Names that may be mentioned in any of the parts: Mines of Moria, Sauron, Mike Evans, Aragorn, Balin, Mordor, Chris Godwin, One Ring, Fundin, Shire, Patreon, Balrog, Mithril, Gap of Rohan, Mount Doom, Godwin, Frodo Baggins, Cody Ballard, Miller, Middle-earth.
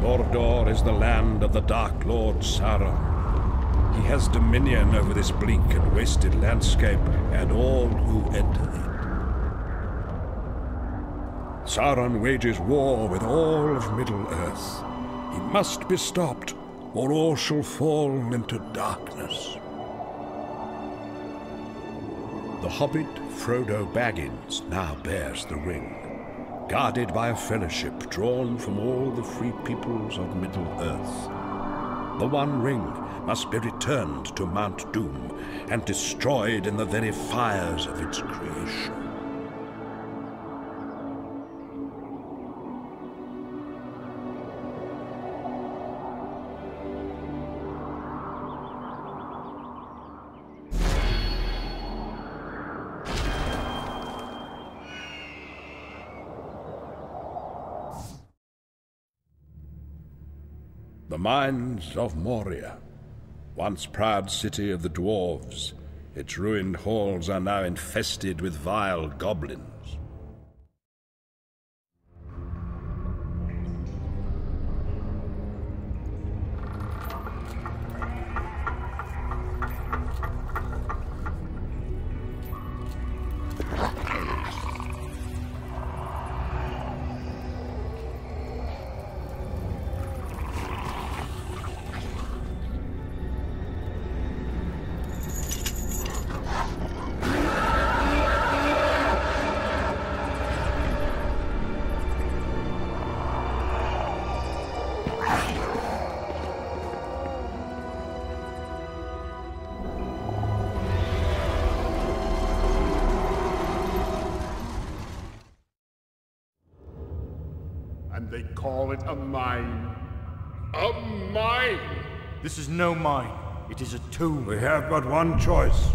Mordor is the land of the Dark Lord Sauron. He has dominion over this bleak and wasted landscape and all who enter it. Sauron wages war with all of Middle-earth. He must be stopped, or all shall fall into darkness. The hobbit Frodo Baggins now bears the ring, guarded by a fellowship drawn from all the free peoples of Middle-earth. The One Ring must be returned to Mount Doom and destroyed in the very fires of its creation. The Mines of Moria, once proud city of the dwarves, its ruined halls are now infested with vile goblins. And they call it a mine. A mine? This is no mine. It is a tomb. We have but one choice.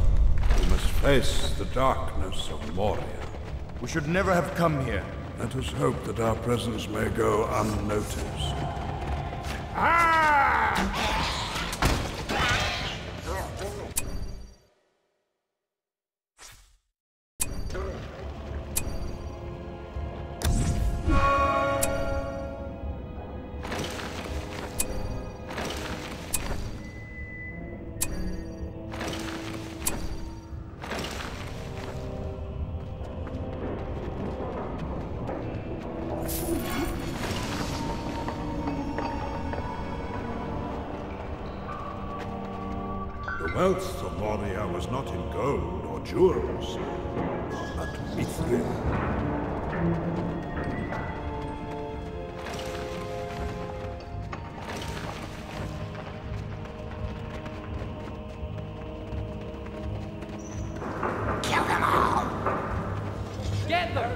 We must face the darkness of Moria. We should never have come here. Let us hope that our presence may go unnoticed. Ah! The wealth of Moria was not in gold or jewels, but mithril. Kill them all! Get them!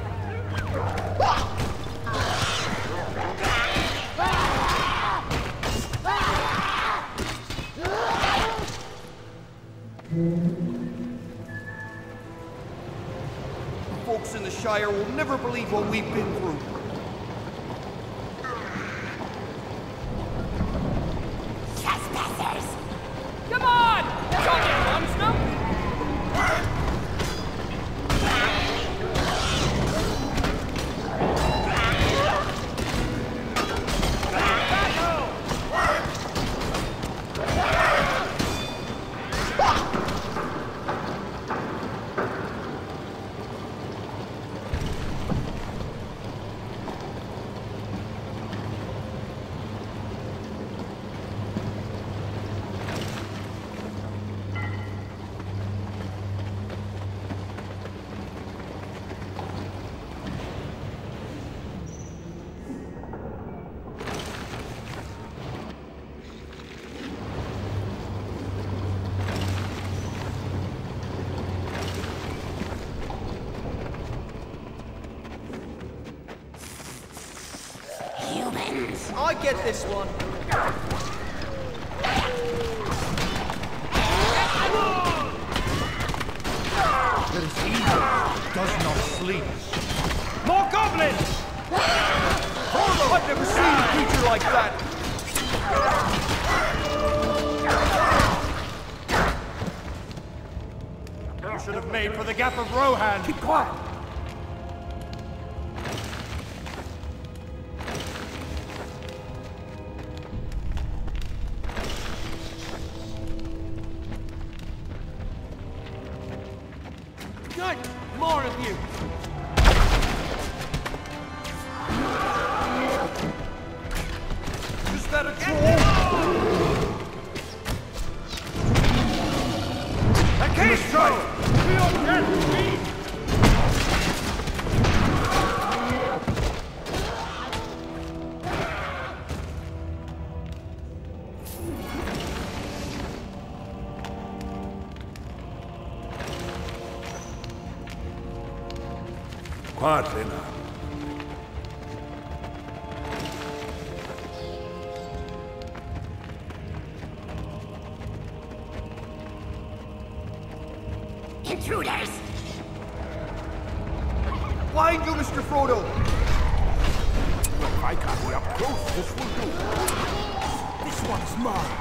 Folks in the Shire will never believe what we've been through. Trespassers! Come on! Don't you lumps them! I get this one. There is evil that does not sleep. More goblins! Frodo, I've never seen a creature like that. You should have made for the Gap of Rohan. Keep quiet. better control. I can't strike. We are dead meat. Quietly now. Intruders! Flying you, Mr. Frodo! Well, if I can't be up close, this will do. This one's mine.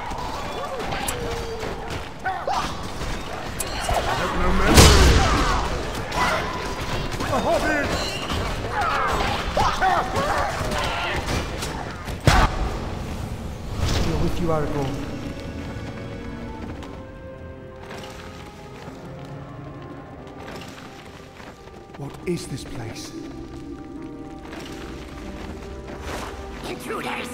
I have no memory. The hobbit! We are with you, Aragorn. What is this place? Intruders!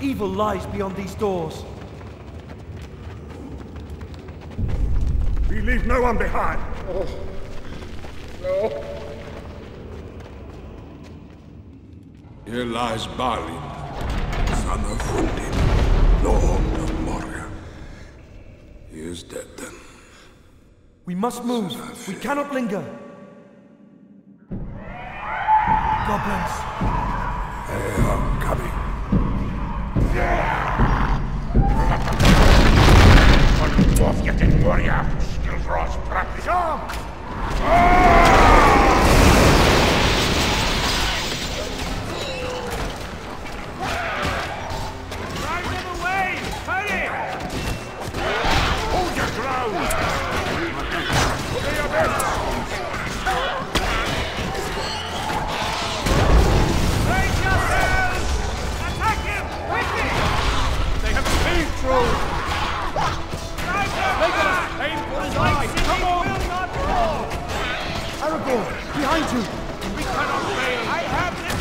Evil lies beyond these doors. We leave no one behind. Oh. No. Here lies Balin, son of Fundin, Lord of Moria. He is dead then. We must move. We cannot linger. Goblins. They are coming. Off yet in Moria, still draws practice. Come! Drive them away! Hurry! Hold your ground! Stay a bit! Raise yourselves! Attack him! Quickly! They have paved roads! Make it as painful as I! Come on! Aragorn, behind you! We cannot fail! I have this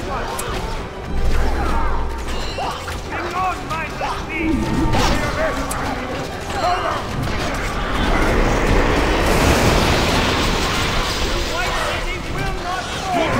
one! Hang on, my lady! The White City will not fall!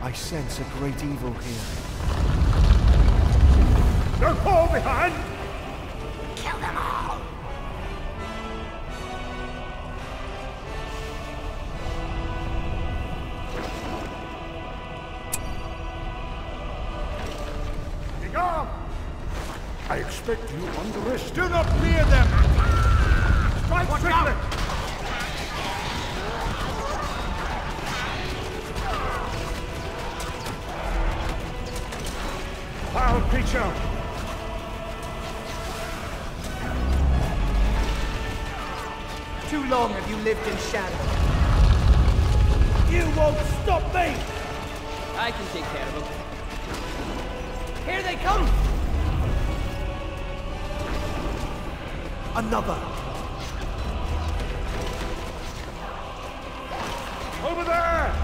I sense a great evil here. No fall behind! Kill them all! Begone! I expect you on the wrist. Do not fear them! Strike quickly! Creature! Too long have you lived in shadow. You won't stop me! I can take care of them. Here they come! Another! Over there!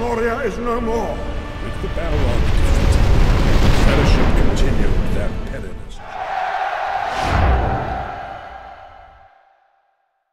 Moria is no more. It's the Balrog.